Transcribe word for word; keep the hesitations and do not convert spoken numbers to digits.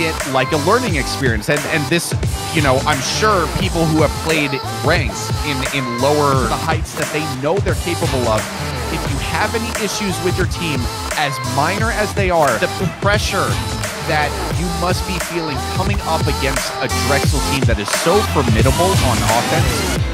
it like a learning experience. And, and this, you know, I'm sure people who have played ranks in, in lower the heights that they know they're capable of, if you have any issues with your team, as minor as they are, the pressure that you must be feeling coming up against a DREXEL team that is so formidable on offense